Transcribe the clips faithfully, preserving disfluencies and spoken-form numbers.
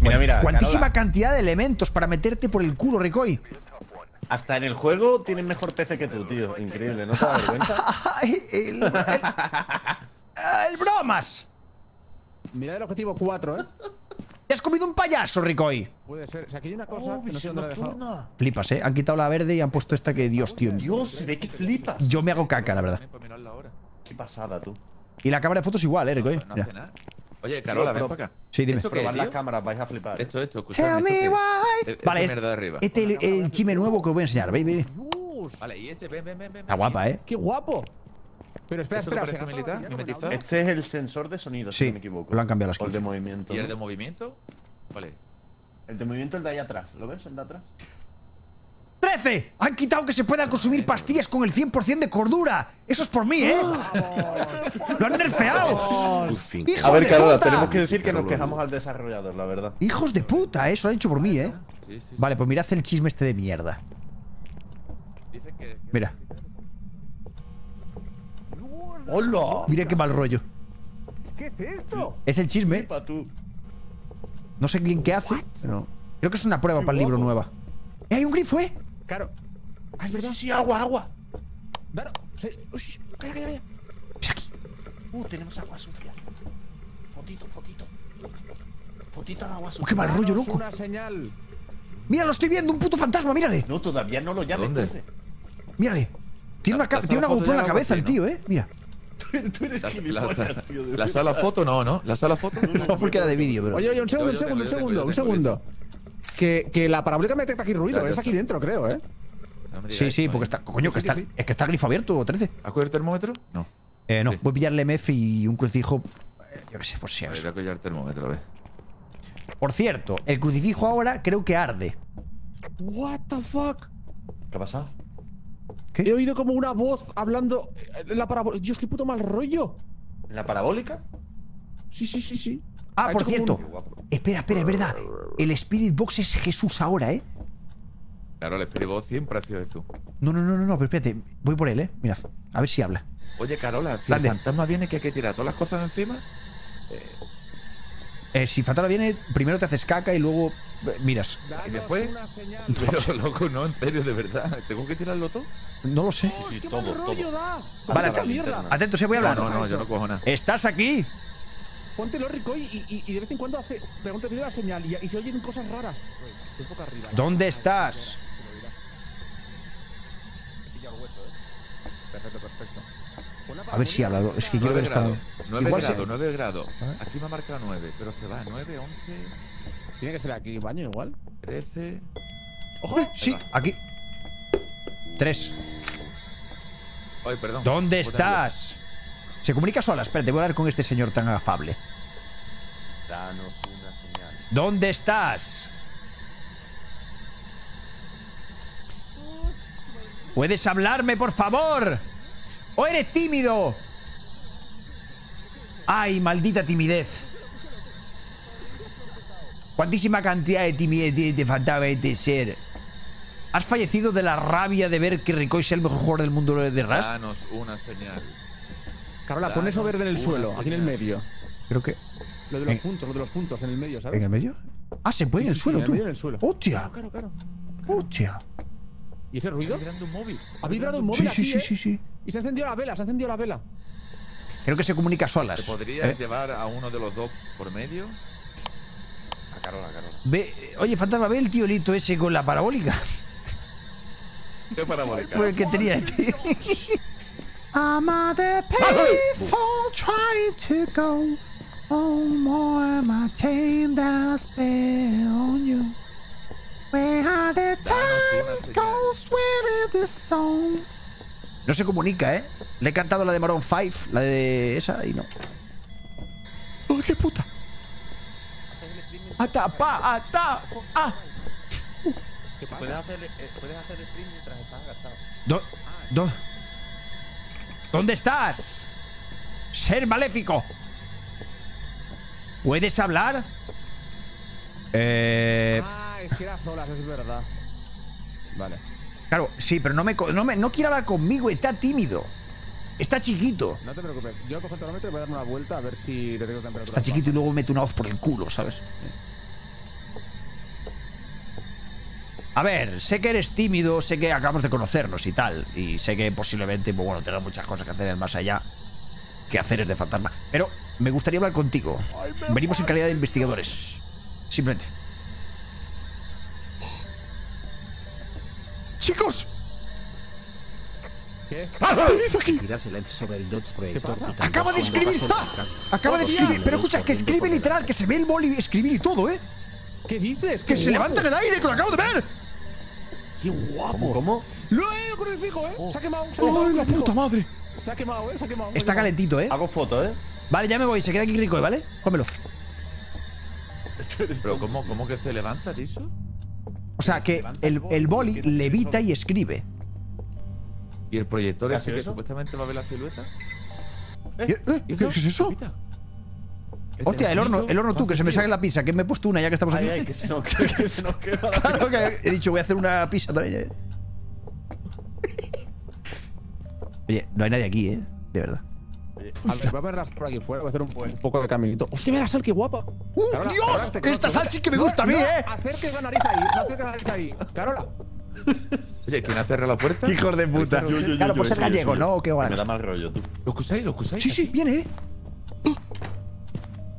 Dios mío, mira, mira, cuantísima Carola. Cantidad de elementos para meterte por el culo, Ricoy. Hasta en el juego tienen mejor P C que tú, tío. Increíble, ¿no te da vergüenza? el, el, el, ¡El bromas! Mira el objetivo cuatro, ¿eh? ¡Te has comido un payaso, Ricoy! Puede ser. O sea, aquí hay una cosa oh, que no sé dónde la he dejado. Flipas, ¿eh? Han quitado la verde y han puesto esta que... Dios, tío. Dios, se ve que flipas. Yo me hago caca, la verdad. Qué pasada, tú. Y la cámara de fotos igual, ¿eh, Ricoy? No, no hace nada. Oye, Carola, ven para acá. Sí, dime. ¿Esto probar las cámaras, vais a flipar. Esto, esto, escuchadme. Vale, este es el, el chime nuevo que os voy a enseñar, baby. Vale, y este, ven, ven, ven. Está guapa, ¿eh? ¡Qué guapo! Pero espera, espera, ¿se gasta militar? ¿Mimetizado? Este es el sensor de sonido, sí, si no me equivoco. Lo han cambiado las cosas. ¿El de movimiento? ¿Y el de movimiento? ¿Vale? El de movimiento, el de ahí atrás. ¿Lo ves? El de atrás. ¡trece! Han quitado que se puedan consumir pastillas con el cien por cien de cordura. Eso es por mí, ¿eh? ¡Lo han nerfeado! A ver, Carola, tenemos que decir que nos quejamos al desarrollador, la verdad. ¡Hijos de puta, eh! Eso lo han hecho por mí, ¿eh? Vale, pues mirad el chisme este de mierda. Mira. ¡Hola! Mira qué mal rollo. ¿Qué es esto? Es el chisme. No sé bien qué hace, pero creo que es una prueba para el libro nueva. ¡Eh, hay un grifo, eh! Claro. Ah, es verdad. Sí, sí, agua, agua. Claro. Sí. Uy, calla, calla, calla. Es aquí. Uh, tenemos agua sucia. Fotito, fotito. Fotito al agua sucia. Uh, qué mal rollo, loco. Una señal. Mira, lo estoy viendo, un puto fantasma, mírale. No, todavía no lo llames. ¿Dónde? Mírale. Tiene una, tiene una GoPro en la cabeza, el tío, eh. Mira. Tú eres gilipollas, tío. La sala foto no, ¿no? La sala foto no, porque era de vídeo, bro. Oye, oye, un segundo, un segundo, un segundo, un segundo. Que, que la parabólica me detecta aquí ruido, claro, es aquí dentro, creo, ¿eh? No me digas, sí, sí, porque está... Coño, que está, sí, sí. Es que está el grifo abierto, trece. ¿Has cogido el termómetro? No. Eh, no, sí. Voy a pillarle M F y un crucifijo... Yo qué sé, por si acaso. Voy a coger el termómetro, a ver. Por cierto, el crucifijo ahora creo que arde. What the fuck? ¿Qué ha pasado? ¿Qué? He oído como una voz hablando... La parabólica... Dios, qué puto mal rollo. ¿La parabólica? Sí, sí, sí, sí. Ah, por cierto. Un... Espera, espera, es verdad. El Spirit Box es Jesús ahora, ¿eh? Claro, el Spirit Box siempre ha sido Jesús. No, no, no, no, no, pero espérate. Voy por él, ¿eh? Mirad, a ver si habla. Oye, Carola, si el fantasma viene, que hay que tirar todas las cosas encima. Eh, eh, si fantasma viene, primero te haces caca y luego eh, miras. ¿Y después? No sé. Loco, no, en serio, de verdad. ¿Tengo que tirarlo todo? No lo sé. Sí, sí, sí, todo, todo. Vale, atento, se voy a hablar. No, no, no, yo no cojo nada. ¡Estás aquí! Póntelo, Ricoy, y, y, y de vez en cuando hace pregunta la señal y, y se oyen cosas raras. ¿Dónde estás? Perfecto, perfecto. A ver si habla, es que quiero ver esta. nueve grado, nueve grado. Aquí me ha marcado nueve, pero se va nueve, once. Tiene que ser aquí, baño igual. trece. ¡Ojo! Sí, aquí. tres. Ay, perdón. ¿Dónde estás? Se comunica sola, espérate, voy a hablar con este señor tan afable. Danos una señal. ¿Dónde estás? ¿Puedes hablarme, por favor? ¿O eres tímido? ¡Ay, maldita timidez! Cuantísima cantidad de timidez te faltaba de ser. ¿Has fallecido de la rabia de ver que Ricoy es el mejor jugador del mundo de Rust? Danos una señal. Carola, pon eso verde en el suelo, aquí en el medio. Creo que... Lo de los puntos, lo de los puntos, en el medio, ¿sabes? ¿En el medio? Ah, se puede en el suelo, tú. En el suelo. ¡Hostia! Claro, claro, claro. ¡Hostia! ¿Y ese ruido? Ha vibrado un móvil aquí, sí, sí, sí, sí. Y se ha encendido la vela, se ha encendido la vela. Creo que se comunica solas. ¿Te podrías llevar a uno de los dos por medio? A Carola, a Carola. Oye, fantasma, ve el tío Lito ese con la parabólica. ¿Qué parabólica? Por el que tenía este. I'm at the people trying to go on more my chain that's been on you. Where are the time goes with this song? No se comunica, eh. Le he cantado la de Maroon five, la de esa y no. ¡Oh, qué puta! ¡Ata, pa, ata! ¡Ah! ¿Qué pasa? Puedes hacer, puedes hacer el stream mientras estás agachado. Do, do. ¿Dónde estás? Ser maléfico. ¿Puedes hablar? Eh... Ah, es que era solas, es verdad. Vale. Claro, sí, pero no me, no me no quiere hablar conmigo, está tímido. Está chiquito. No te preocupes, yo cojo el termómetro y voy a darme una vuelta a ver si le tengo temperatura. Está chiquito y luego meto una hoz por el culo, ¿sabes? A ver, sé que eres tímido, sé que acabamos de conocernos y tal, y sé que posiblemente, pues bueno, tengas muchas cosas que hacer en el más allá, que haceres de fantasma, pero me gustaría hablar contigo. Venimos en calidad de investigadores, simplemente. ¡Chicos! ¿Qué? ¡Ah, venid aquí! ¿Qué pasa? ¡Acaba de escribir! ¡Está! ¡Acaba de escribir! Pero escucha, que escribe literal, que se ve el boli escribir y todo, ¿eh? ¿Qué dices? ¡Que se levanta en el aire, que lo acabo de ver! ¡Qué guapo! ¿Cómo? ¡Lo he crucifijo, eh! ¡Se ha quemado! ¡Ay, la puta madre! Se ha quemado, eh, se ha quemado. Está calentito, eh. Hago foto, eh. Vale, ya me voy, se queda aquí rico, ¿vale? Cómelo. Pero ¿cómo, cómo que se levanta, eso? O sea, que el, el boli levita y escribe. ¿Y el proyector hace que supuestamente va a ver la silueta? ¿Eh? ¿Eh? ¿Qué, ¿Qué es eso? Hostia, el horno, el horno tú, que se me saque la pizza, que me he puesto una ya que estamos aquí. Ay, ay, que se nos queda, que se nos queda. Claro que he dicho, voy a hacer una pizza también, eh. Oye, no hay nadie aquí, ¿eh? De verdad. Oye, a ver, voy a verlas por aquí fuera, voy a hacer un, un poco de caminito. ¡Hostia, mira la sal, qué guapa! ¡Uh, Carola, Dios! Carola, esta esta sal sí que me gusta no, a mí, no, ¿eh? Acerca la nariz ahí, no acerca la nariz ahí. ¡Carola! Oye, ¿quién ha cerrado la puerta? ¡Hijos de puta! Yo, yo, yo, claro, yo, pues yo, es gallego, yo, yo. ¿no? ¿O qué guay? Me da mal rollo, tú. ¿Lo escucháis? ¿Lo escucháis? Sí, sí, viene, ¿eh?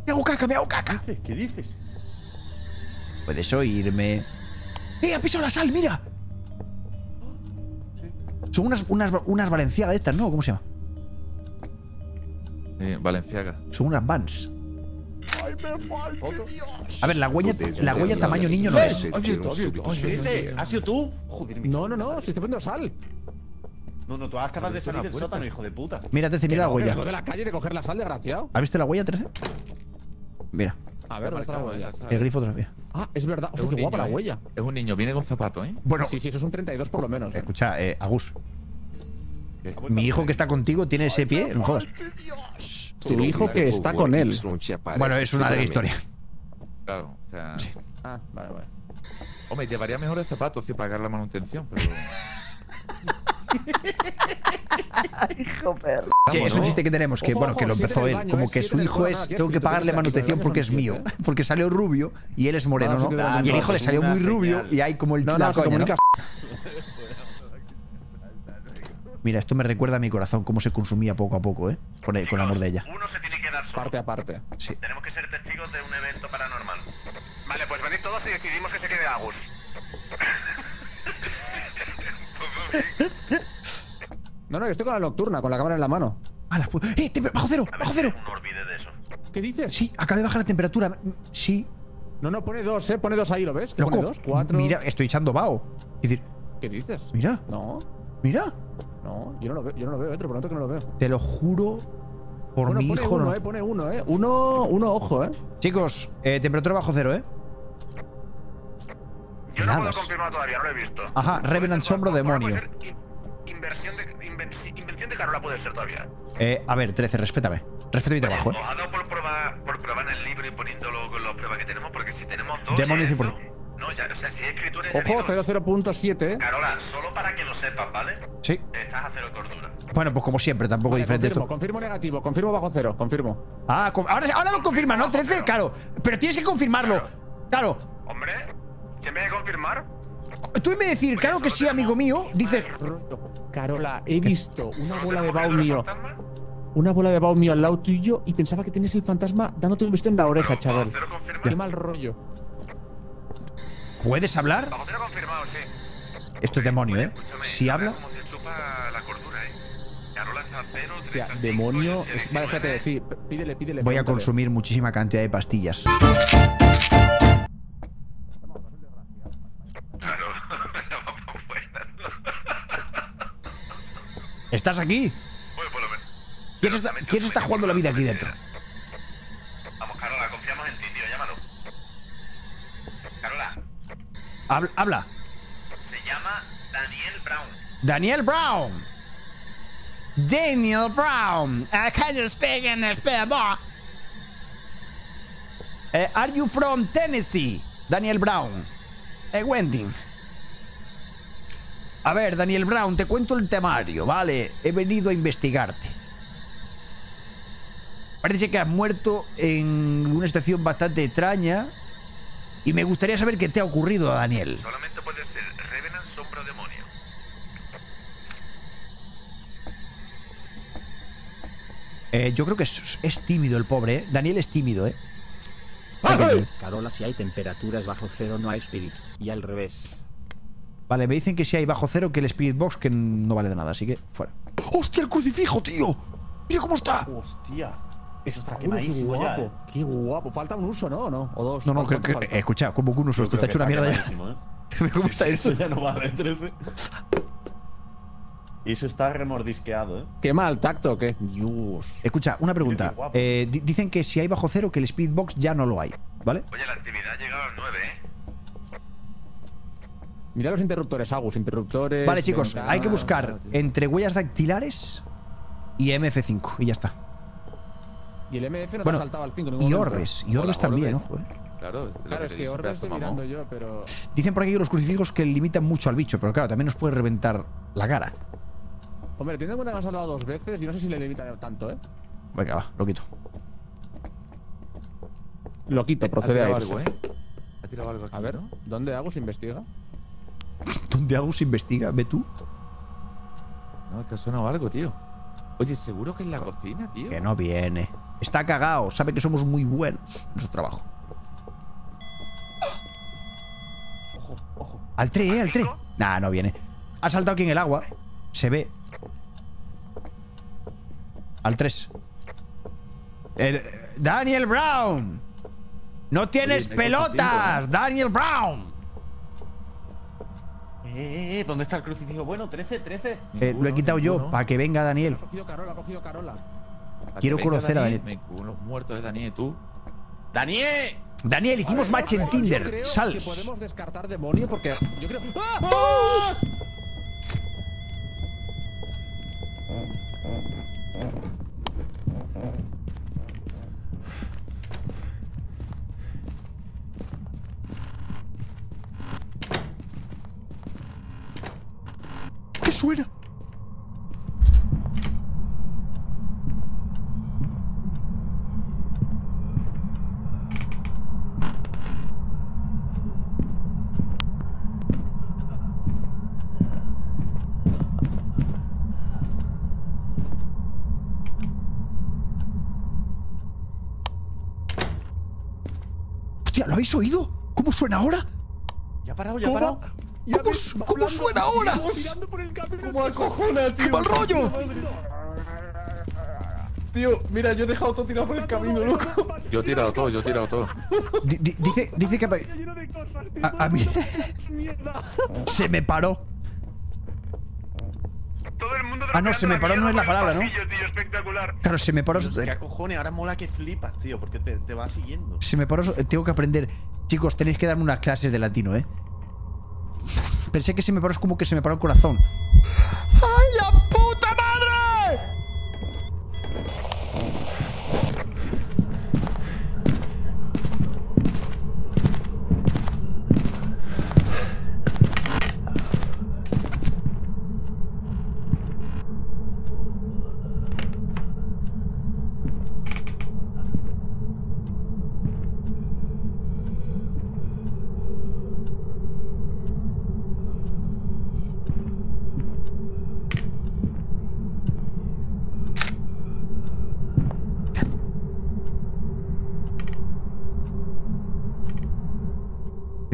¡Me hago caca, me hago caca! ¿Qué dices? ¿Qué dices? Puedes oírme. ¡Eh, ha pisado la sal, mira! Son unas, unas, unas valenciagas estas, ¿no? ¿Cómo se llama? Eh, valenciaga. Son unas Vans. Ay, me falta, Dios. A ver, la huella, la huella tamaño niño no es. Oye, oye, ¿has sido tú? Joder, no, no, no, si estoy poniendo sal. No, no, tú has capaz de salir del sótano, hijo de puta. Mira, Trece, mira la huella. De la calle de coger la sal, desgraciado. ¿Has visto la huella, Trece? Mira. A ver, ¿dónde está la huella? El grifo otra vez. Ah, es verdad. Uf, es qué niño, guapa la huella. Es un niño, viene con zapato, ¿eh? Bueno. Sí, sí, eso es un treinta y dos por lo menos. ¿Eh? Escucha, eh, Agus. ¿Qué? Mi hijo que está contigo tiene ese pie, no jodas. Su hijo que está con él. Bueno, es una larga historia. Claro, o sea… Sí. Ah, vale, vale. Hombre, llevaría mejores zapatos que pagar la manutención, pero… Hijo perro. Sí, es un chiste que tenemos que, ojo, bueno, que ojo, lo empezó él. Baño, como que su hijo es, tengo que pagarle manutención porque es mío. Porque salió rubio y él es moreno, ¿no? Ah, y el hijo no, le salió muy señal. rubio y hay como el no, la no, coña, ¿no? Mira, esto me recuerda a mi corazón, cómo se consumía poco a poco, ¿eh? Con el, con el amor de ella. Uno se tiene que dar parte a parte. Sí. Tenemos que ser testigos de un evento paranormal. Vale, pues venid todos y decidimos que se quede Agus. No, no, que estoy con la nocturna, con la cámara en la mano. Ah, la puta. ¡Eh! ¡Bajo cero! ¡Bajo cero! No olvides de eso. ¿Qué dices? Sí, acaba de bajar la temperatura. Sí. No, no, pone dos, eh. Pone dos ahí, ¿lo ves? Loco, pone dos, cuatro. Mira, estoy echando vaho. Es decir. ¿Qué dices? Mira. No. Mira. No, yo no lo veo, yo no lo veo, eh, pero por otro que no lo veo. Te lo juro por bueno, mi pone hijo. Uno, no, eh, pone uno, eh. Uno, uno, ojo, eh. Chicos, eh, temperatura bajo cero, eh. Yo no puedo confirmar todavía, no lo he visto. Ajá, Revenant Sombro Demonio. Inversión de, invención de Carola puede ser todavía. Eh, a ver, trece, respétame. Respeta mi trabajo, eh. Os ha dado por probar, por probar el libro y poniéndolo con las pruebas que tenemos, porque si tenemos dos. Demonio cien por ciento. No, ya, o sea, si hay escritura. Ojo, cero cero punto siete. Carola, solo para que lo sepas, ¿vale? Sí. Estás a cero cordura. Bueno, pues como siempre, tampoco vale, es diferente confirmo, esto. Confirmo negativo, confirmo bajo cero, confirmo. Ah, con, ahora, ahora lo confirma, ¿no? trece, claro. Pero tienes que confirmarlo. Claro. Hombre. ¿Se me debe confirmar? Tú me decir, pues claro que sí, amigo mío, dices… Carola, he visto una bola de vaho mío. Una bola de vaho mío al lado tuyo y pensaba que tenías el fantasma dándote un beso en la oreja, chaval. Qué mal rollo. ¿Puedes hablar? Esto es demonio, ¿eh? Si habla… Hostia, demonio… Vale, fíjate, sí, pídele, pídele. Voy a consumir muchísima cantidad de pastillas. ¿Estás aquí? Voy por lo menos. ¿Quién está, ¿quién está jugando la vida aquí dentro? Vamos, Carola, confiamos en ti, tío, llámalo. Carola. Habla, habla. Se llama Daniel Brown. Daniel Brown. Daniel Brown. I can't speak in the Spirit Box. Uh, are you from Tennessee? Daniel Brown. Uh, Wendy. A ver, Daniel Brown, te cuento el temario, ¿vale? He venido a investigarte. Parece que has muerto en una situación bastante extraña y me gustaría saber qué te ha ocurrido a Daniel. Solamente puedes puede ser Revenant, sombra o demonio. Eh, yo creo que es, es tímido el pobre, ¿eh? Daniel es tímido, ¿eh? Vale. Carola, si hay temperaturas bajo cero no hay Spirit. Y al revés. Vale, me dicen que si hay bajo cero que el Spirit Box que no vale de nada, así que fuera. ¡Hostia, el crucifijo, tío! ¡Mira cómo está! ¡Hostia! Está quemadísimo, qué guapo. Ya, eh. Qué guapo. Falta un uso, ¿no? ¿O no? O dos. No, no, creo que... Eh, escucha, como que un uso. Yo esto está hecho una mierda ya. ¿Eh? ¿Cómo está eso? Eso ya no vale, trece. Y eso está remordisqueado, ¿eh? Qué mal tacto, ¿o qué? Dios. Escucha, una pregunta. Eh, dicen que si hay bajo cero, que el Spirit Box ya no lo hay, ¿vale? Oye, la actividad ha llegado a las nueve, ¿eh? Mira los interruptores, Agus, interruptores... Vale, chicos, ventanas, hay que buscar entre huellas dactilares y M F cinco, y ya está. Y el M F no bueno, te ha saltado al cinco. Y orbes, y orbes también, orbes. Ojo, ¿eh? Claro, es, claro, es que ahora estoy mirando yo, pero... Dicen por aquí que los crucifijos que limitan mucho al bicho, pero claro, también nos puede reventar la cara. Hombre, teniendo en cuenta que me has salvado dos veces, yo no sé si le limitan tanto, ¿eh? Venga, va, lo quito. Lo quito, procede a irse. A ver, ¿dónde Agus investiga? ¿Dónde Agus investiga? ¿Ve tú? No, que ha sonado algo, tío. Oye, ¿seguro que en la cocina, tío? Que no viene. Está cagado, sabe que somos muy buenos en su trabajo. Ojo, ojo. Al tres, ¿eh? Al tres. Nah, no viene. Ha saltado aquí en el agua. Se ve. Al tres. El... Daniel Brown. No tienes pelotas, Daniel Brown. Eh, eh, ¿dónde está el crucifijo? Bueno, trece, trece. Eh, lo he quitado yo, para que venga Daniel. Ha cogido Carola, ha cogido Carola. Quiero conocer a Daniel. Me cubo los muertos de Daniel, tú. ¡Daniel! Daniel, hicimos match en Tinder. Sal. Que podemos descartar demonio porque yo creo. ¡Ah! ¿Qué suena? ¿Lo habéis oído? ¿Cómo suena ahora? Ya ha parado, ya ha parado. ¿Cómo, ¿Cómo, ves, ¿cómo suena ahora? ¿Cómo acojona, tío? ¡Qué mal rollo! Tío, mira, yo he dejado todo tirado por el camino, loco. Yo he tirado todo, yo he tirado todo. D dice, dice que... A, a mí... Se me paró. Ah, no, se me paró no es la palabra, ¿no? Claro, se me paró. ¿Qué cojones? Ahora mola que flipas, tío, porque te, te va siguiendo. Se me paró. Tengo que aprender. Chicos, tenéis que darme unas clases de latino, ¿eh? Pensé que se me paró es como que se me paró el corazón. ¡Ay, la puta madre!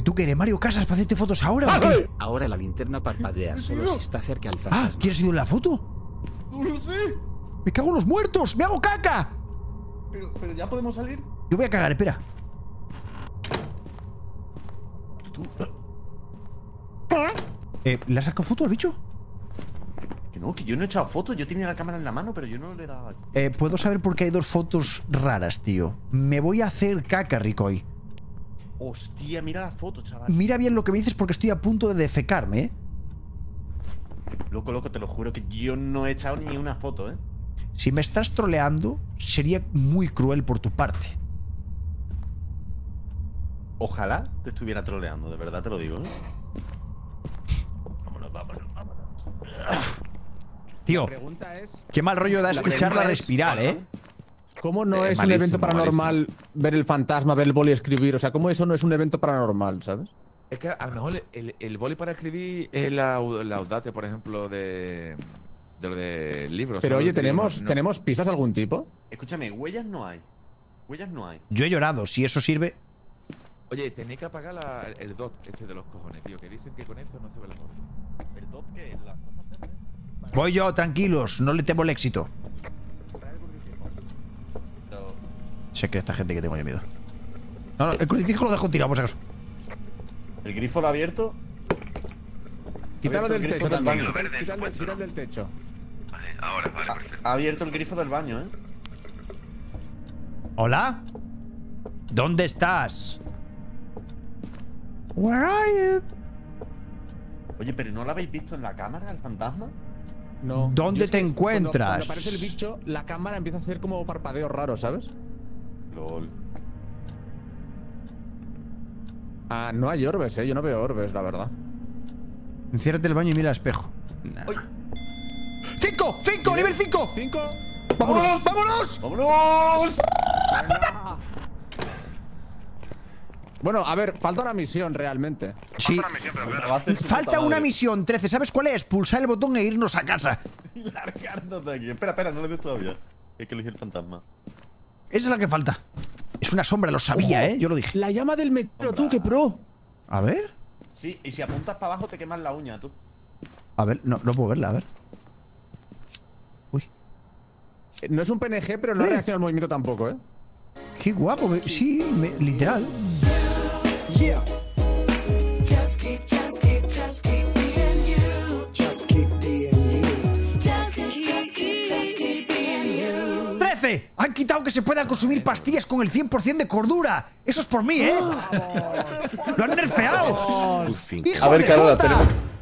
¿Tú qué eres, Mario Casas, para hacerte fotos ahora? ¿O qué? Ahora la linterna parpadea solo si está cerca al fantasma. Ah, ¿quieres ir en la foto? No lo sé. Me cago en los muertos, me hago caca. Pero, pero ya podemos salir. Yo voy a cagar, espera. ¿Tú? Eh, ¿le has sacado foto al bicho? Que no, que yo no he echado foto. Yo tenía la cámara en la mano, pero yo no le he dado. Eh, puedo saber por qué hay dos fotos raras, tío. Me voy a hacer caca, Ricoy. Hostia, mira la foto, chaval. Mira bien lo que me dices porque estoy a punto de defecarme, ¿eh? Loco, loco, te lo juro que yo no he echado ni una foto, ¿eh? Si me estás troleando, sería muy cruel por tu parte. Ojalá te estuviera troleando, de verdad te lo digo, ¿eh? Vámonos, vámonos, vámonos. Tío, es... qué mal rollo da escucharla respirar, es... ¿eh? ¿Cómo no eh, es malísimo, un evento paranormal malísimo. Ver el fantasma, ver el boli escribir? O sea, ¿cómo eso no es un evento paranormal, sabes? Es que a lo mejor el, el boli para escribir es la, la audate, por ejemplo, de, de lo de libros. Pero oye, ¿tenemos, no. ¿tenemos pistas de algún tipo? Escúchame, huellas no hay. Huellas no hay. Yo he llorado, si eso sirve. Oye, tenéis que apagar la, el dot este de los cojones, tío, que dicen que con esto no se ve la cosa. El dot que es la cosa. Voy yo, tranquilos, no le temo el éxito. Sé que esta gente que tengo yo miedo. No, no, el crucifijo lo dejo tirado, por si acaso. ¿El grifo lo ha abierto? Quítalo del techo también. Quítalo del techo. Vale, ahora, vale. Ha, ha abierto el grifo del baño, ¿eh? ¿Hola? ¿Dónde estás? Where are you? Oye, pero ¿no lo habéis visto en la cámara, el fantasma? No. ¿Dónde te encuentras? Cuando, cuando aparece el bicho, la cámara empieza a hacer como parpadeos raros, ¿sabes? LOL. Ah, no hay orbes, eh. Yo no veo orbes, la verdad. Enciérrate el baño y mira al espejo. Nah. ¡Cinco! ¡Cinco! ¡Nivel cinco! ¡Cinco! ¡Vámonos! ¡Vámonos! ¡Vámonos! ¡Vámonos! Bueno, a ver, falta una misión realmente. Sí. Falta una misión, pero claro. Falta una misión, trece. ¿Sabes cuál es? Pulsar el botón e irnos a casa. Largarnos de aquí. Espera, espera, no lo he visto todavía. Hay que elegir el fantasma. Esa es la que falta. Es una sombra, lo sabía, oh, eh. Yo lo dije. La llama del metro, tú, qué pro. A ver. Sí, y si apuntas para abajo te quemas la uña, tú. A ver, no, no puedo verla, a ver. Uy. No es un P N G, pero no ¿Eh? reacciona al movimiento tampoco, eh. Qué guapo, me... sí, me... literal. Yeah. Just keep, just keep, just keep being you. Just keep being you. Just keep, just keep, just keep being you. ¡trece! Han quitado que se puedan consumir pastillas con el cien por cien de cordura. Eso es por mí, ¿eh? ¡Lo han nerfeado! ¡Hijo de puta! A ver, Carola, tenemos...